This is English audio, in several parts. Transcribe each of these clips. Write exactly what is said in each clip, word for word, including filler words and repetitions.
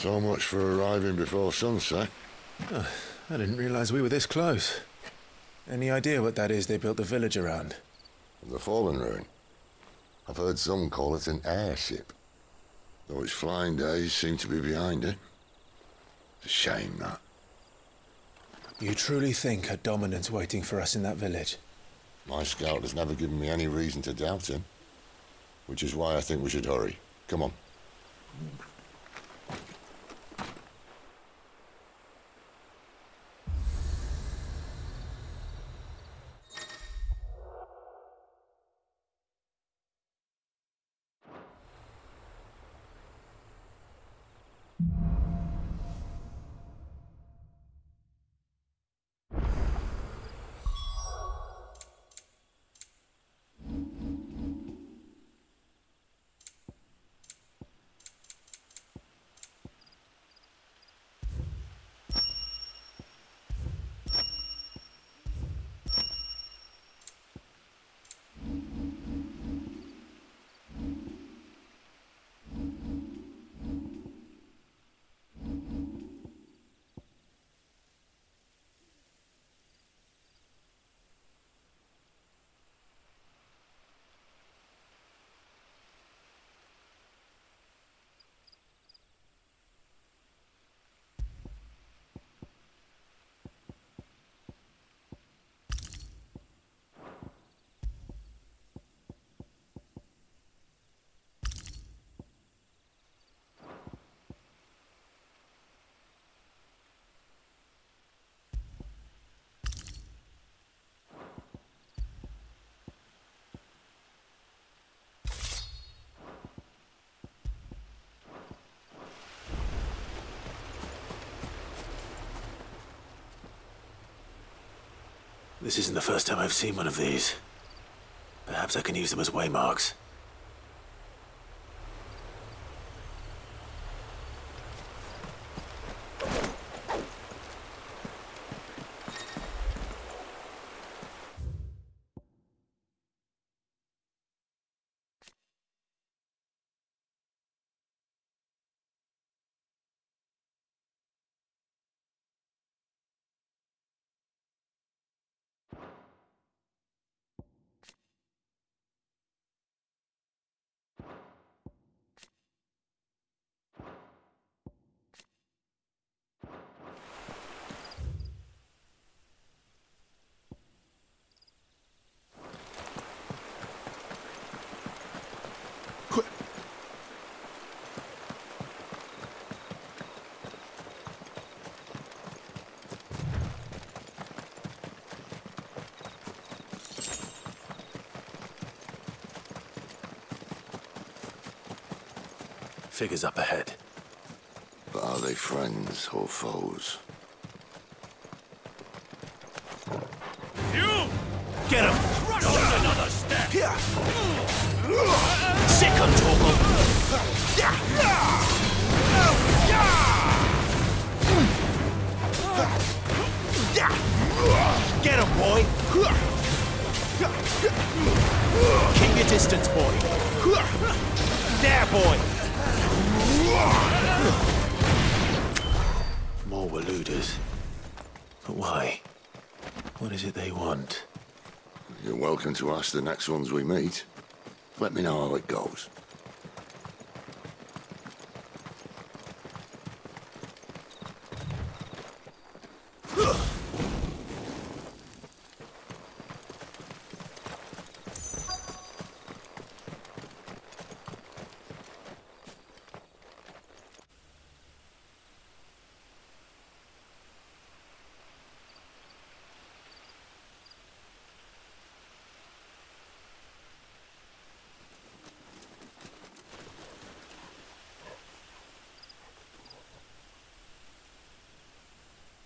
So much for arriving before sunset. Oh, I didn't realize we were this close. Any idea what that is they built the village around? The Fallen Ruin. I've heard some call it an airship. Though its flying days seem to be behind it. It's a shame, that. You truly think a dominant's waiting for us in that village? My scout has never given me any reason to doubt him. Which is why I think we should hurry. Come on. This isn't the first time I've seen one of these. Perhaps I can use them as waymarks. Figures up ahead. But are they friends or foes? You! Get him! Crush him! Another step! Here! Sick on Toggle! Get him, boy! Keep your distance, boy! There, boy! More Waloeders. But why? What is it they want? You're welcome to ask the next ones we meet. Let me know how it goes.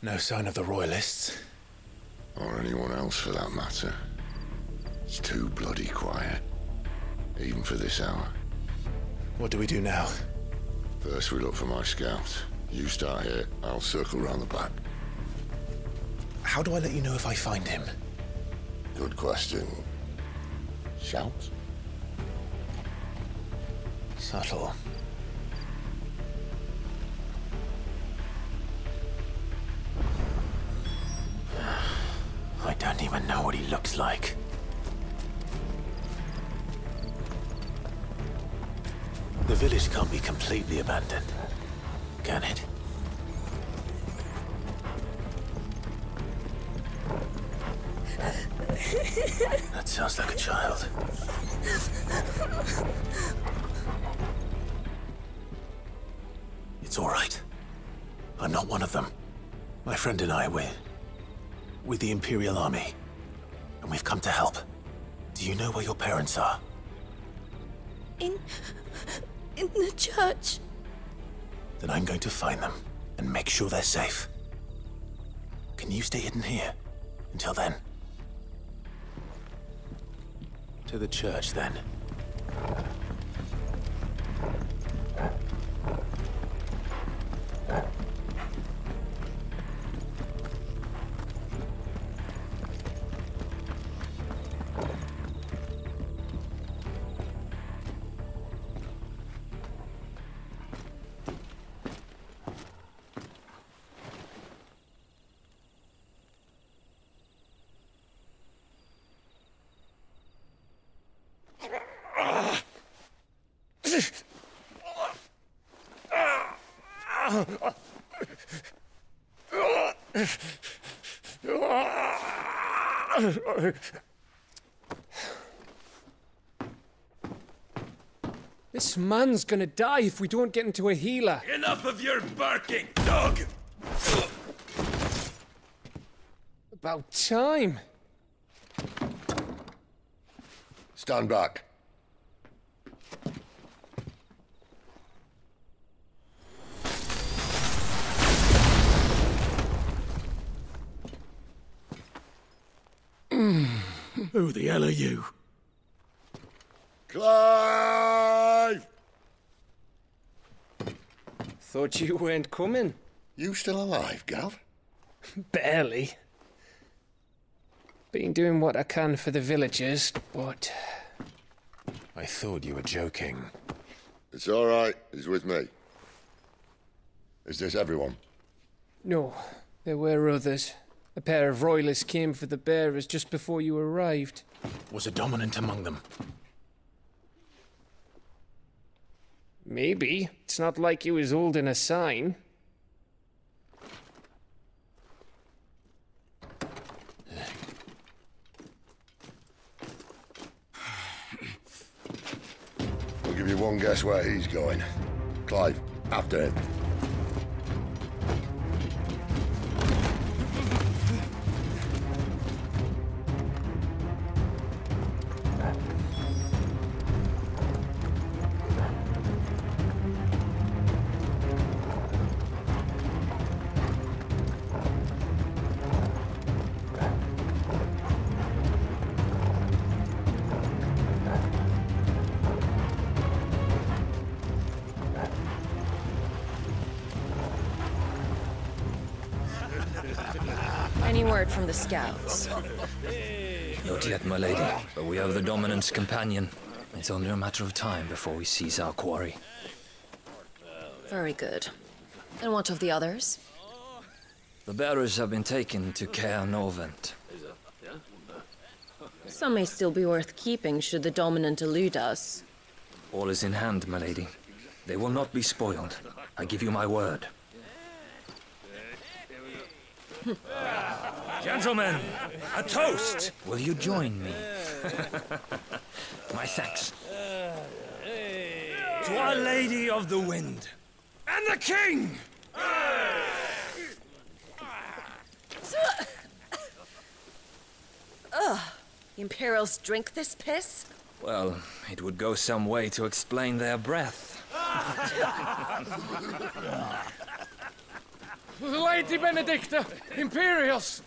No sign of the Royalists. Or anyone else for that matter. It's too bloody quiet. Even for this hour. What do we do now? First we look for my scout. You start here, I'll circle round the back. How do I let you know if I find him? Good question. Shout? Subtle. looks like. The village can't be completely abandoned, can it? That sounds like a child. It's all right. I'm not one of them. My friend and I, we're with the Imperial Army, and we've come to help. Do you know where your parents are? In... in the church. Then I'm going to find them and make sure they're safe. Can you stay hidden here until then? To the church, then. This man's gonna die if we don't get into a healer. Enough of your barking, dog! About time. Stand back. Who the hell are you? Clive! Thought you weren't coming. You still alive, Gav? Barely. Been doing what I can for the villagers, but... I thought you were joking. It's all right. He's with me. Is this everyone? No. There were others. A pair of royalists came for the bearers just before you arrived. Was a dominant among them? Maybe. It's not like he was holding a sign. I'll give you one guess where he's going. Clive, after him. From the scouts. Not yet, my lady, but we have the dominant's companion. It's only a matter of time before we seize our quarry. Very good. And what of the others? The bearers have been taken to Caer Norvent. Some may still be worth keeping should the dominant elude us. All is in hand, my lady. They will not be spoiled. I give you my word. Gentlemen, a toast! Will you join me? My thanks. To Our Lady of the Wind. And the King! Ugh, the Imperials drink this piss? Well, it would go some way to explain their breath. Lady Benedicta! Imperials!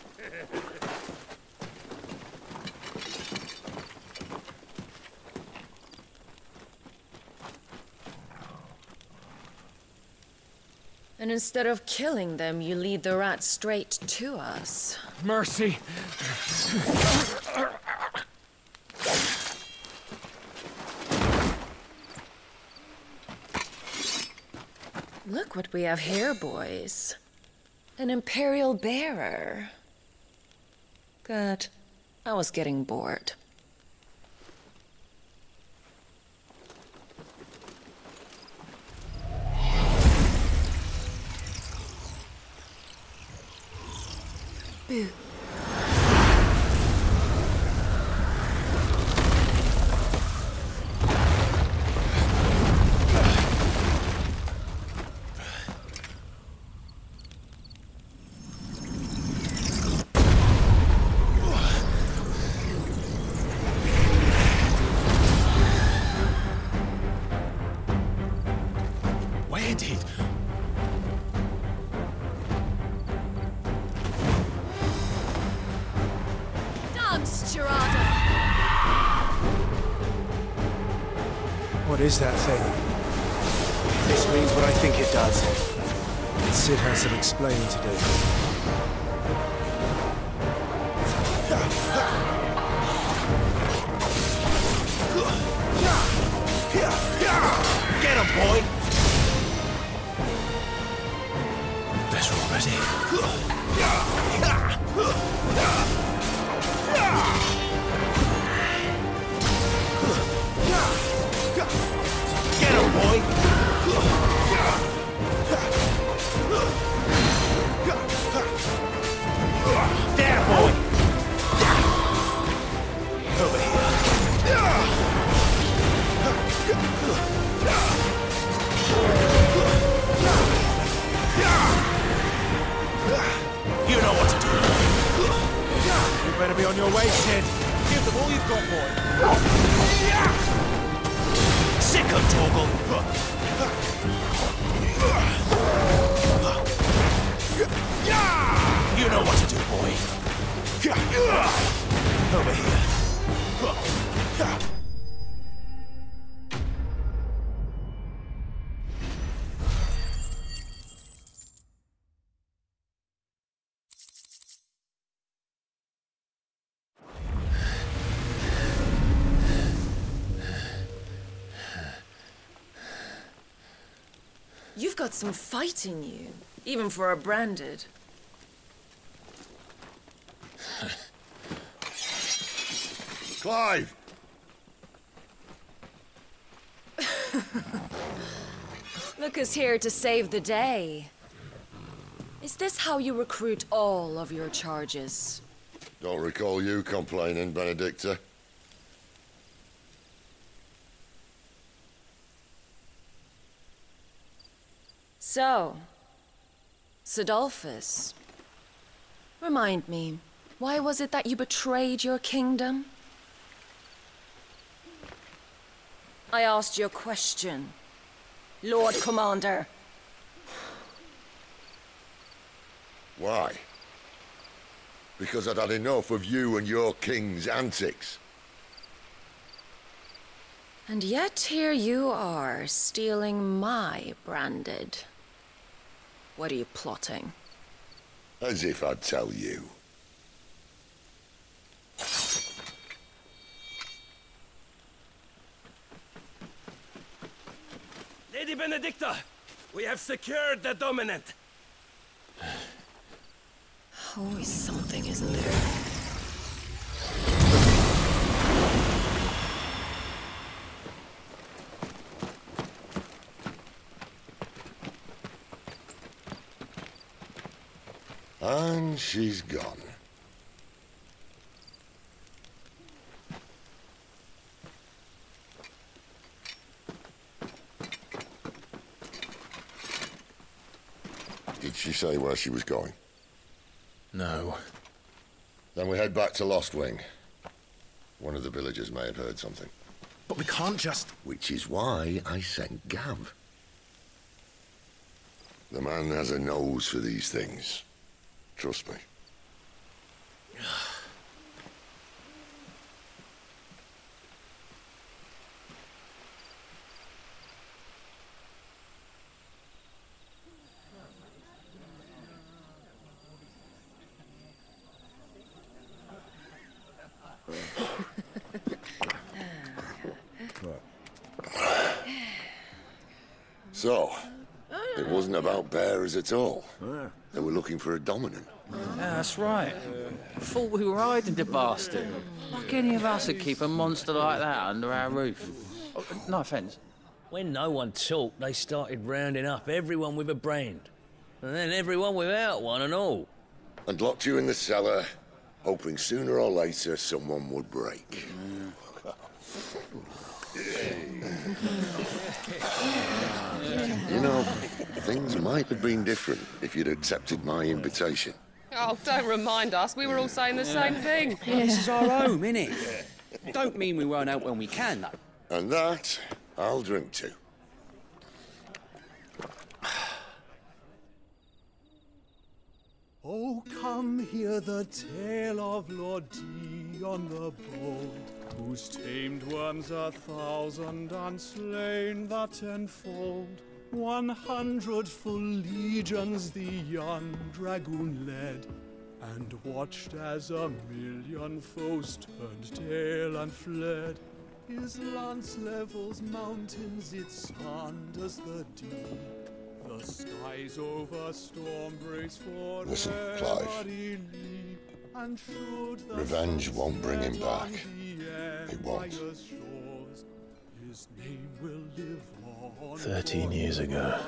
And instead of killing them, you lead the rat straight to us. Mercy! Look what we have here, boys. An Imperial bearer. Good. I was getting bored. Boo. What is that thing? If this means what I think it does, then Cid has some explaining to do. You've got some fight in you, even for a branded. Clive! Look who's here to save the day. Is this how you recruit all of your charges? Don't recall you complaining, Benedicta. So, Cidolfus, remind me, why was it that you betrayed your kingdom? I asked your question, Lord Commander. Why? Because I'd had enough of you and your king's antics. And yet here you are, stealing my branded. What are you plotting? As if I'd tell you. Lady Benedicta, we have secured the dominant. Always something, isn't there? And she's gone. Did she say where she was going? No. Then we head back to Lostwing. One of the villagers may have heard something. But we can't just... Which is why I sent Gav. The man has a nose for these things. Trust me. So, it wasn't about bearers at all. They were looking for a dominant. Yeah, that's right. I thought we were hiding the bastard. Like any of us would keep a monster like that under our roof. Oh, no offence. When no one talked, they started rounding up everyone with a brand. And then everyone without one and all. And locked you in the cellar, hoping sooner or later someone would break. You know, things might have been different if you'd accepted my invitation. Oh, don't remind us. We were all saying the same thing. Yeah. This is our home, innit? Don't mean we won't out when we can, though. And that, I'll drink to. Oh, come hear the tale of Lord Dion the Bold, whose tamed worms a thousand and slain the tenfold. One hundred full legions the young dragoon led, and watched as a million foes turned tail and fled. His lance levels mountains, it sunders the deep. The skies over storm breaks for listen, Clive. Revenge won't bring him back. It won't. Thirteen years ago,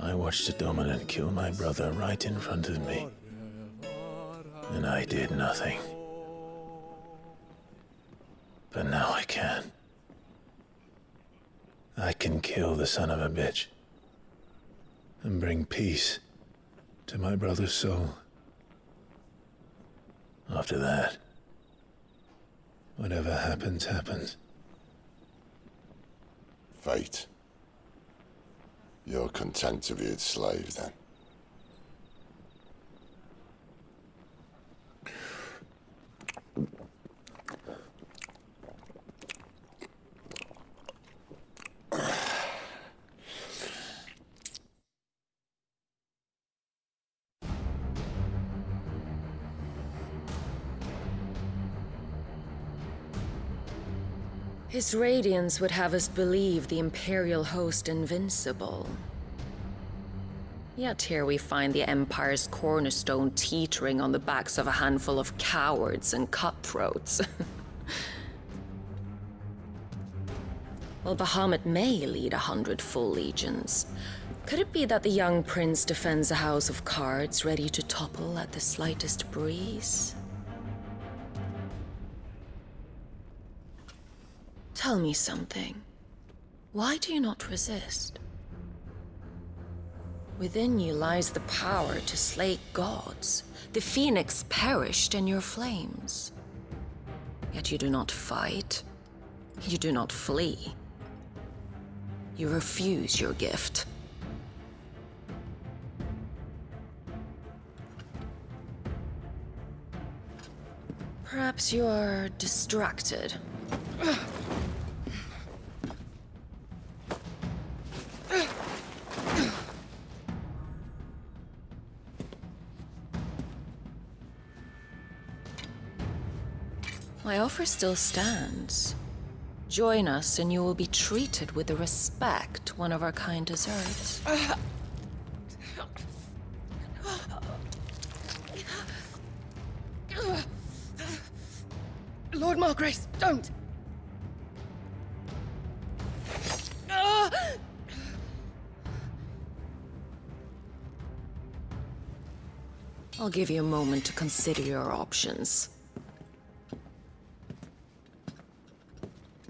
I watched a dominant kill my brother right in front of me, and I did nothing. But now I can. I can kill the son of a bitch, and bring peace to my brother's soul. After that, whatever happens, happens. Fate. You're content to be its slave, then. His radiance would have us believe the Imperial host invincible. Yet here we find the Empire's cornerstone teetering on the backs of a handful of cowards and cutthroats. While Bahamut may lead a hundred full legions, could it be that the young prince defends a house of cards ready to topple at the slightest breeze? Tell me something. Why do you not resist? Within you lies the power to slay gods. The phoenix perished in your flames. Yet you do not fight. You do not flee. You refuse your gift. Perhaps you are distracted. My offer still stands. Join us and you will be treated with the respect one of our kind deserves. Lord Margrace, don't! I'll give you a moment to consider your options.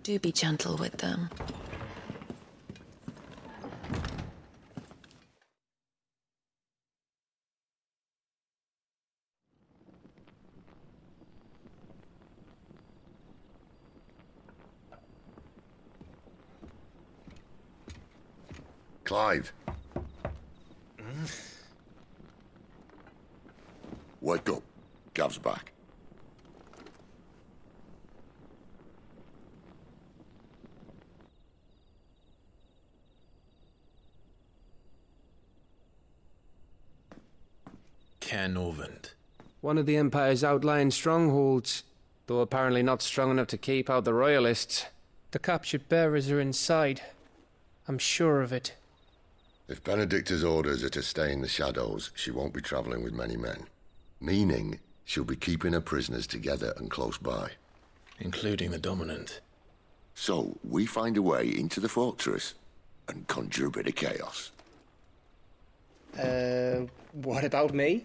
Do be gentle with them. Clive. Mm? Wake up. Gav's back. Caer Norvent. One of the Empire's outlying strongholds, though apparently not strong enough to keep out the Royalists. The captured bearers are inside. I'm sure of it. If Benedicta's orders are to stay in the shadows, she won't be traveling with many men. Meaning, she'll be keeping her prisoners together and close by. Including the Dominant. So, we find a way into the fortress and conjure a bit of chaos. Uh, what about me?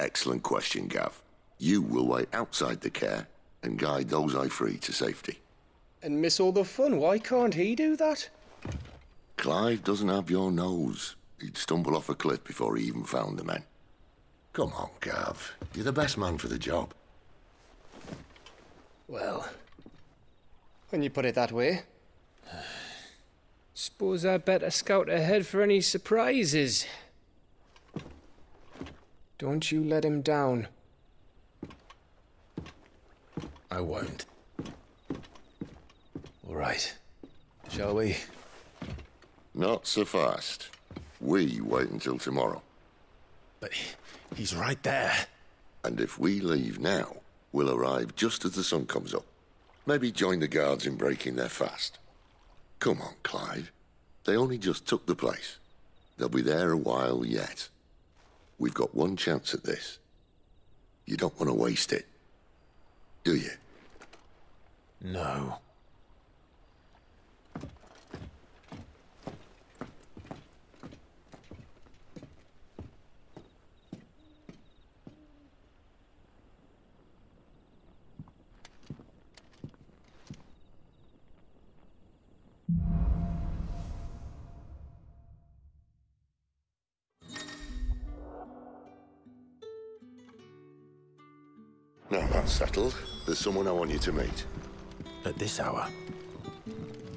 Excellent question, Gav. You will wait outside the Caer and guide those I free to safety. And miss all the fun. Why can't he do that? Clive doesn't have your nose. He'd stumble off a cliff before he even found the men. Come on, Gav. You're the best man for the job. Well, when you put it that way. Suppose I better scout ahead for any surprises. Don't you let him down. I won't. All right. Shall we? Not so fast. We wait until tomorrow. But he's right there. And if we leave now, we'll arrive just as the sun comes up. Maybe join the guards in breaking their fast. Come on, Clive. They only just took the place. They'll be there a while yet. We've got one chance at this. You don't want to waste it, do you? No. Now that's settled, there's someone I want you to meet. At this hour?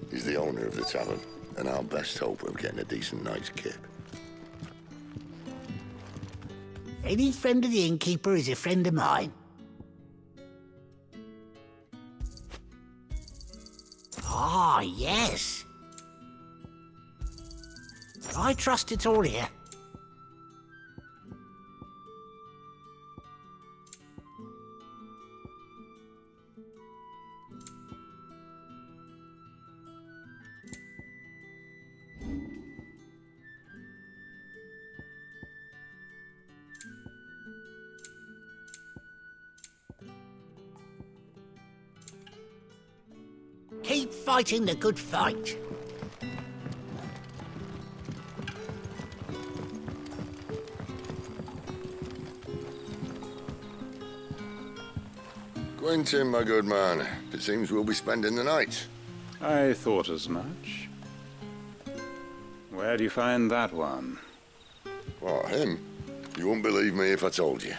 He's the owner of the tavern, and our best hope of getting a decent night's kip. Any friend of the innkeeper is a friend of mine. Ah, yes. I trust it's all here. Keep fighting the good fight. Quentin, my good man. It seems we'll be spending the night. I thought as much. Where'd you find that one? What, him? You wouldn't believe me if I told you.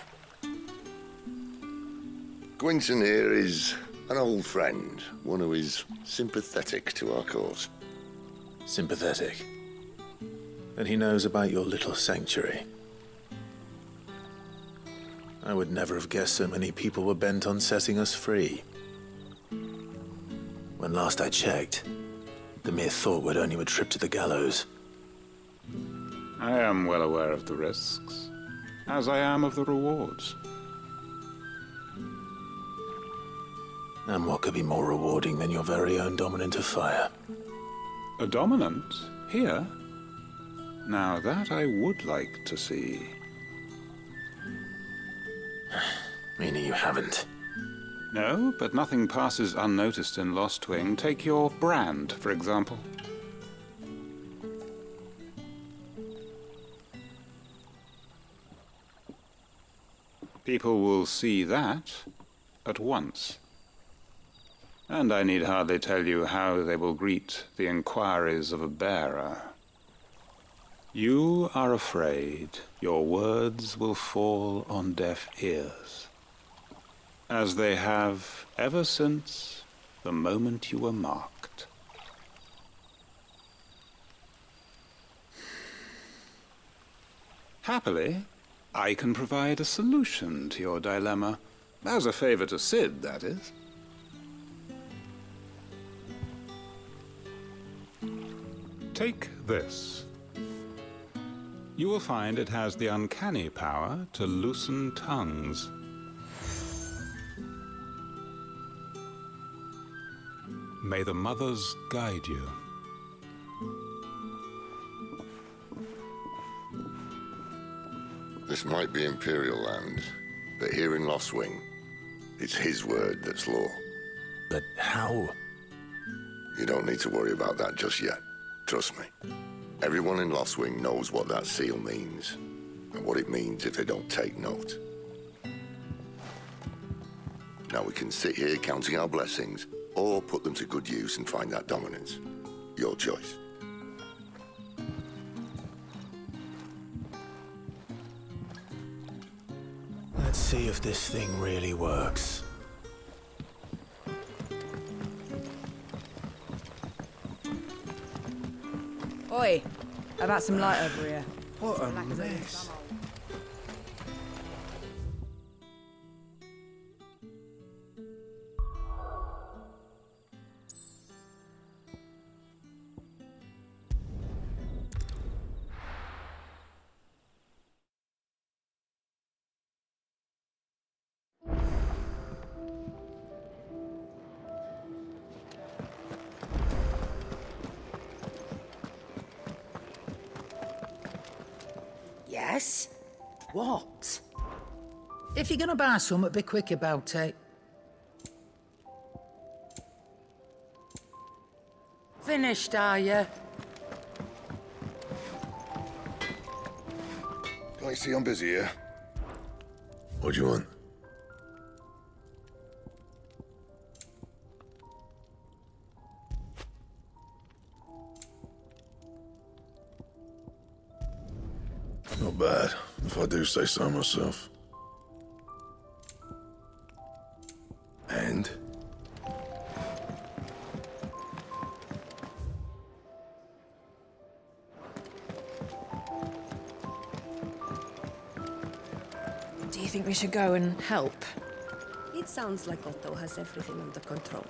Quentin here is an old friend, one who is sympathetic to our cause. Sympathetic? Then he knows about your little sanctuary. I would never have guessed so many people were bent on setting us free. When last I checked, the mere thought would only a trip to the gallows. I am well aware of the risks, as I am of the rewards. And what could be more rewarding than your very own Dominant of Fire? A Dominant? Here? Now that I would like to see. Meaning you haven't? No, but nothing passes unnoticed in Lostwing. Take your brand, for example. People will see that at once. And I need hardly tell you how they will greet the inquiries of a bearer. You are afraid your words will fall on deaf ears, as they have ever since the moment you were marked. Happily, I can provide a solution to your dilemma, as a favor to Cid, that is. Take this. You will find it has the uncanny power to loosen tongues. May the mothers guide you. This might be Imperial land, but here in Lostwing, it's his word that's law. But how? You don't need to worry about that just yet. Trust me. Everyone in Lostwing knows what that seal means, and what it means if they don't take note. Now we can sit here counting our blessings, or put them to good use and find that dominance. Your choice. Let's see if this thing really works. Oi, I've had some light over here. What a mess. Yes? What? If you're gonna buy something, be quick about it. Finished, are you? Can't you see I'm busy here? What do you want? Not bad, if I do say so myself. And? Do you think we should go and help? It sounds like Otto has everything under control,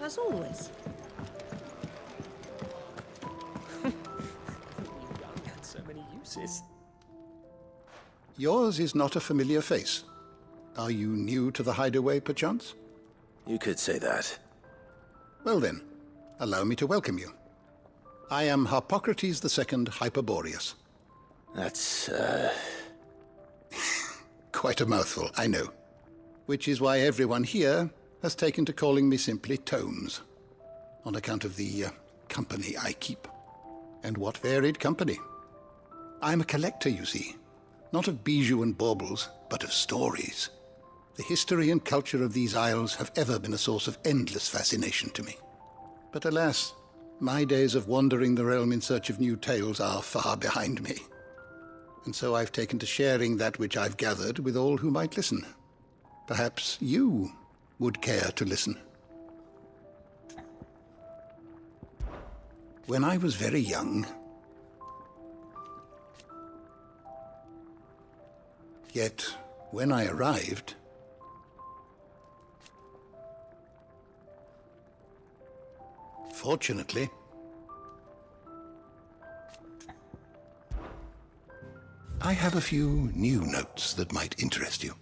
as always. Had so many uses. Yours is not a familiar face. Are you new to the hideaway, perchance? You could say that. Well then, allow me to welcome you. I am Hippocrates the Second Hyperboreus. That's, uh... quite a mouthful, I know. Which is why everyone here has taken to calling me simply Tomes, on account of the uh, company I keep. And what varied company. I'm a collector, you see. Not of bijou and baubles, but of stories. The history and culture of these isles have ever been a source of endless fascination to me. But alas, my days of wandering the realm in search of new tales are far behind me. And so I've taken to sharing that which I've gathered with all who might listen. Perhaps you would care to listen. When I was very young... Yet, when I arrived... Fortunately... I have a few new notes that might interest you.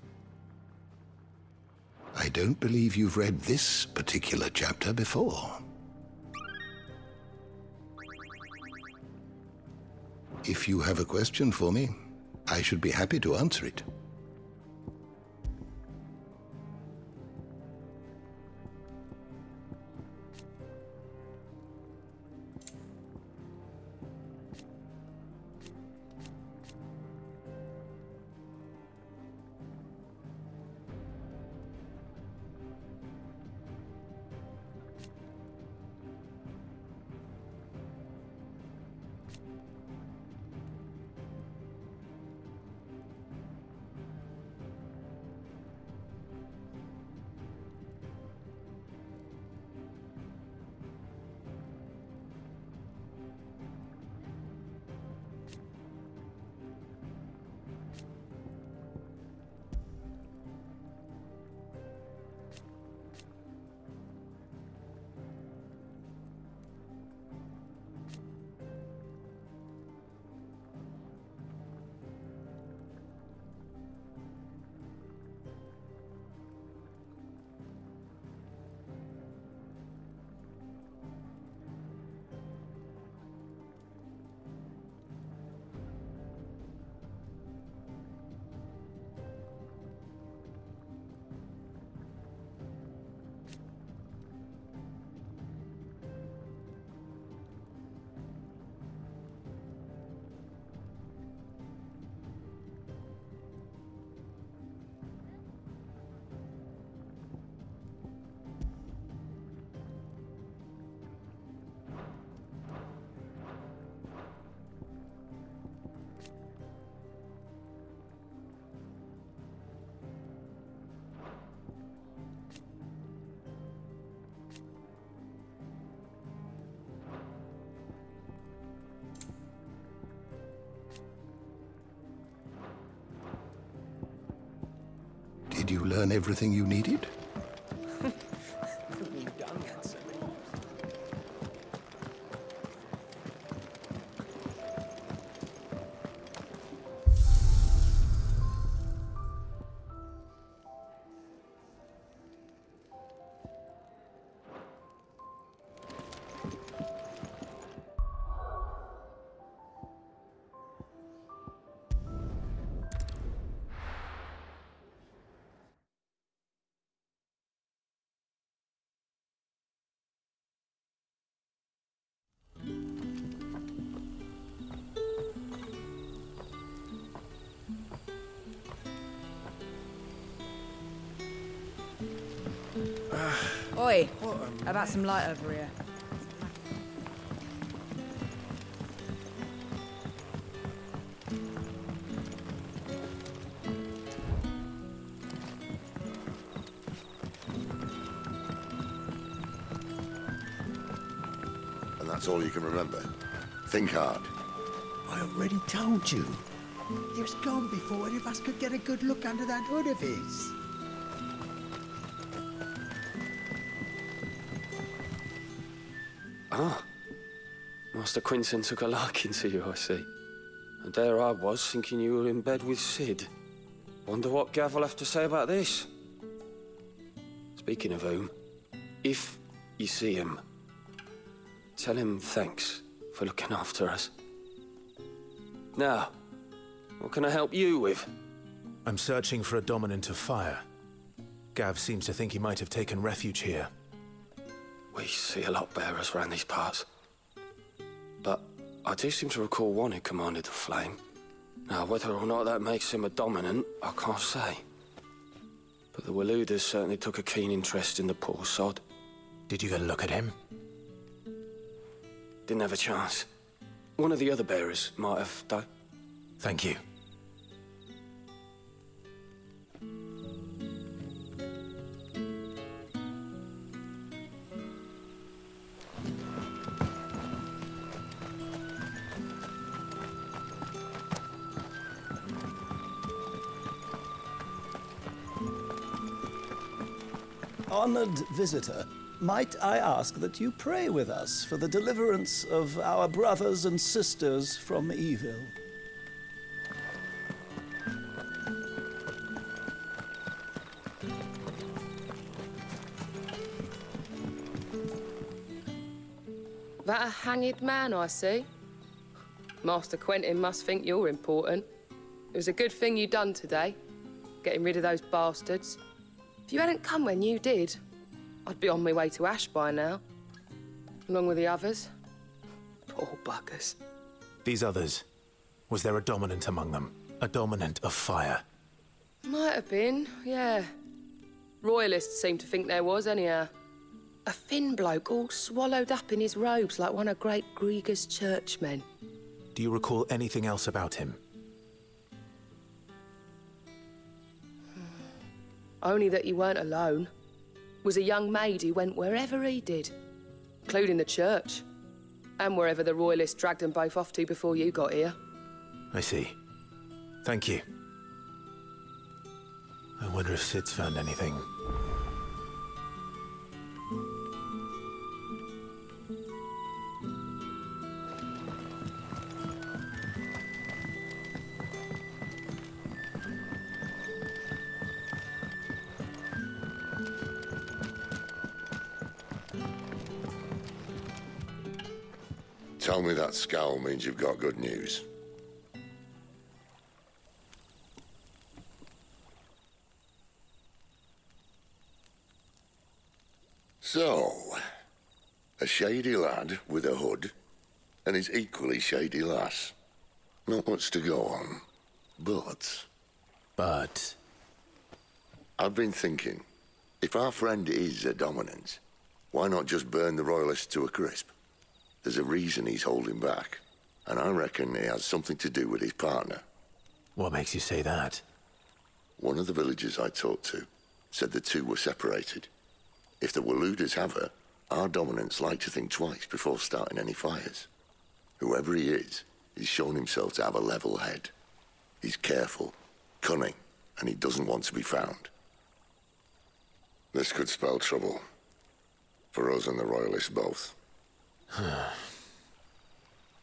I don't believe you've read this particular chapter before. If you have a question for me, I should be happy to answer it. Did you learn everything you needed? Oi, how about some light over here? And that's all you can remember. Think hard. I already told you. He was gone before any of us could get a good look under that hood of his. Ah, Master Quinton took a liking to you, I see. And there I was, thinking you were in bed with Cid. Wonder what Gav will have to say about this. Speaking of whom, if you see him, tell him thanks for looking after us. Now, what can I help you with? I'm searching for a dominant of fire. Gav seems to think he might have taken refuge here. We see a lot bearers round these parts. But I do seem to recall one who commanded the flame. Now, whether or not that makes him a dominant, I can't say. But the Waloeders certainly took a keen interest in the poor sod. Did you get a look at him? Didn't have a chance. One of the other bearers might have, though. Thank you. Honored visitor, might I ask that you pray with us for the deliverance of our brothers and sisters from evil? That a hanged man, I see. Master Quentin must think you're important. It was a good thing you done today, getting rid of those bastards. If you hadn't come when you did, I'd be on my way to Ashby by now, along with the others. Poor buggers. These others, was there a dominant among them? A dominant of fire? Might have been, yeah. Royalists seem to think there was, anyhow. A thin bloke all swallowed up in his robes like one of great Gregor's churchmen. Do you recall anything else about him? Only that he weren't alone. Was a young maid who went wherever he did, including the church, and wherever the Royalists dragged them both off to before you got here. I see. Thank you. I wonder if Cid's found anything. Tell me that scowl means you've got good news. So, a shady lad with a hood and his equally shady lass. Not much to go on, but... But? I've been thinking, if our friend is a dominant, why not just burn the Royalists to a crisp? There's a reason he's holding back, and I reckon he has something to do with his partner. What makes you say that? One of the villagers I talked to said the two were separated. If the Waloeders have her, our dominants like to think twice before starting any fires. Whoever he is, he's shown himself to have a level head. He's careful, cunning, and he doesn't want to be found. This could spell trouble. For us and the Royalists both.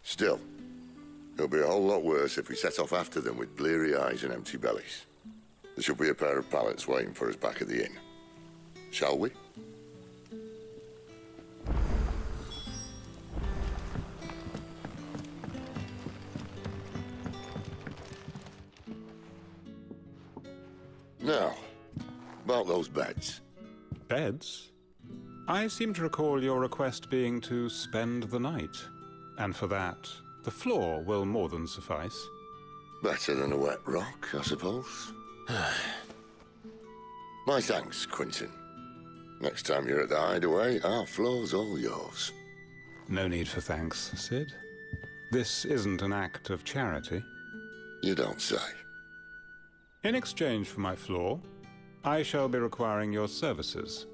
Still, it'll be a whole lot worse if we set off after them with bleary eyes and empty bellies. There should be a pair of pallets waiting for us back at the inn. Shall we? Now, about those beds. Beds? I seem to recall your request being to spend the night. And for that, the floor will more than suffice. Better than a wet rock, I suppose. My thanks, Quentin. Next time you're at the Hideaway, our floor's all yours. No need for thanks, Cid. This isn't an act of charity. You don't say. In exchange for my floor, I shall be requiring your services.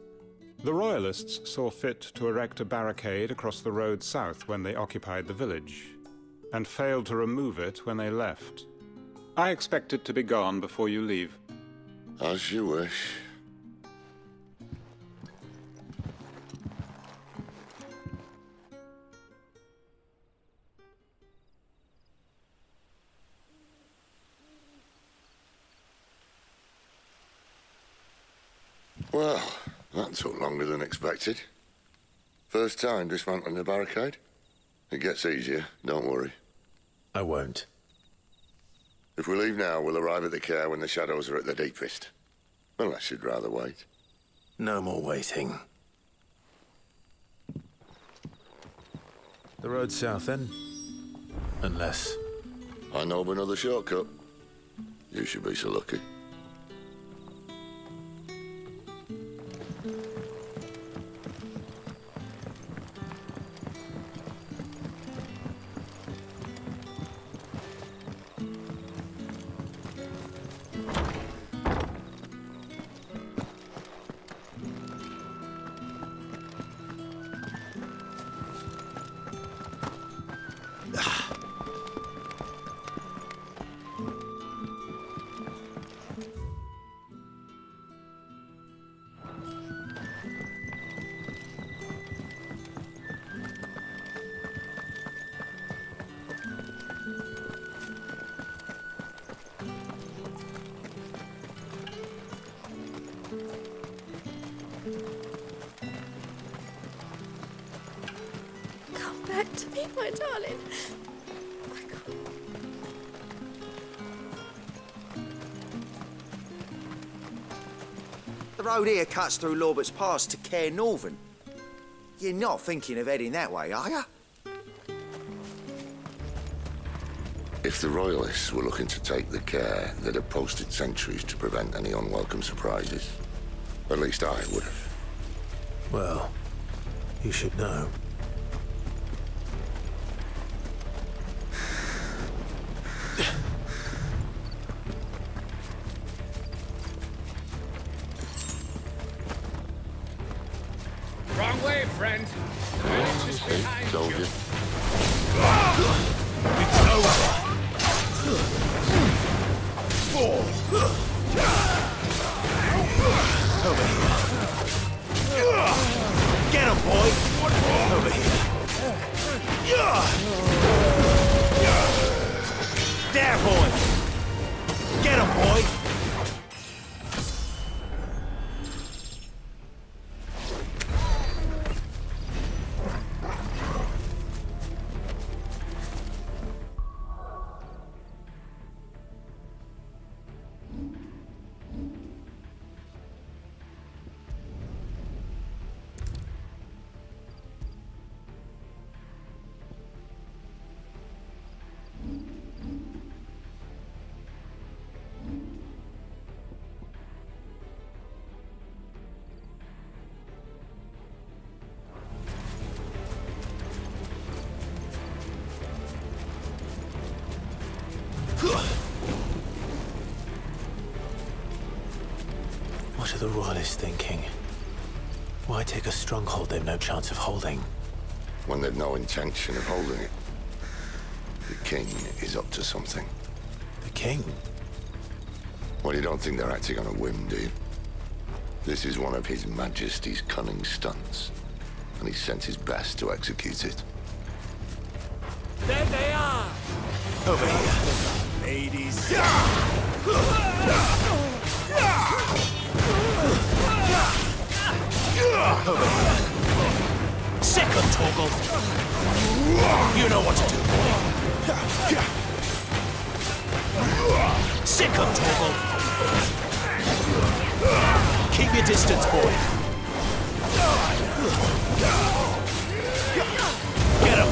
The Royalists saw fit to erect a barricade across the road south when they occupied the village, and failed to remove it when they left. I expect it to be gone before you leave. As you wish. Well, that took longer than expected. First time dismantling the barricade. It gets easier, don't worry. I won't. If we leave now, we'll arrive at the Caer when the shadows are at the deepest. Unless you'd rather wait. No more waiting. The road south, then? Unless... I know of another shortcut. You should be so lucky. The road here cuts through Lorbert's Pass to Caer Northern. You're not thinking of heading that way, are you? If the Royalists were looking to take the Caer, they'd have posted sentries to prevent any unwelcome surprises. At least I would have. Well, you should know. The Royalists thinking. Why take a stronghold they've no chance of holding? When they've no intention of holding it. The king is up to something. The king? Well, you don't think they're acting on a whim, do you? This is one of His Majesty's cunning stunts, and he sent his best to execute it. There they are! Over here. Ladies. Over here. Sick of Toggle. You know what to do. Sick of Toggle. Keep your distance, boy. Get him.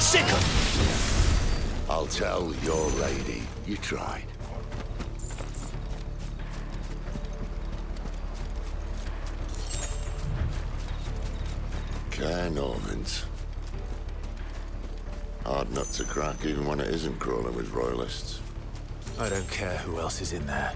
Sick him! I'll tell your lady you tried. Caer Norvent. Hard nut to crack even when it isn't crawling with royalists. I don't care who else is in there.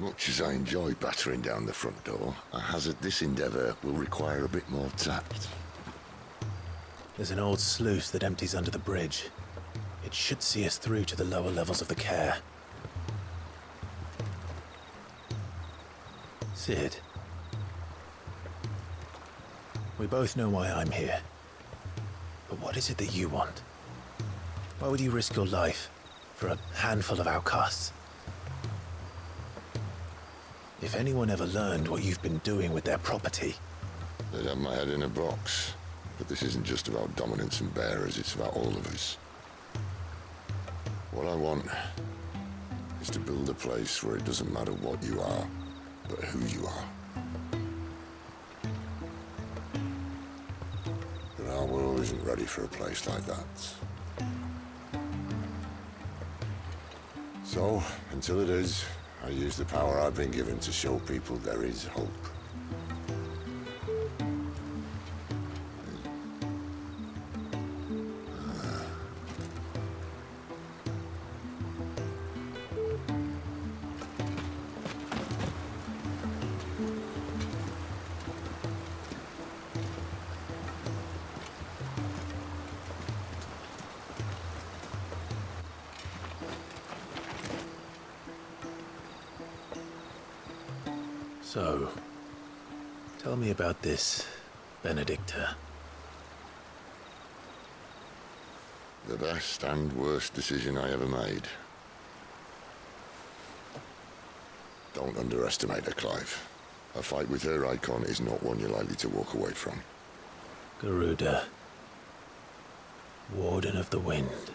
Much as I enjoy battering down the front door, I hazard this endeavour will require a bit more tact. There's an old sluice that empties under the bridge. It should see us through to the lower levels of the Caer. Cid. We both know why I'm here. But what is it that you want? Why would you risk your life for a handful of outcasts? If anyone ever learned what you've been doing with their property... They'd have my head in a box. But this isn't just about dominance and bearers, it's about all of us. What I want is to build a place where it doesn't matter what you are, but who you are. But our world isn't ready for a place like that. So, until it is, I use the power I've been given to show people there is hope. So, tell me about this, Benedicta. The best and worst decision I ever made. Don't underestimate her, Clive. A fight with her icon is not one you're likely to walk away from. Garuda, Warden of the Wind.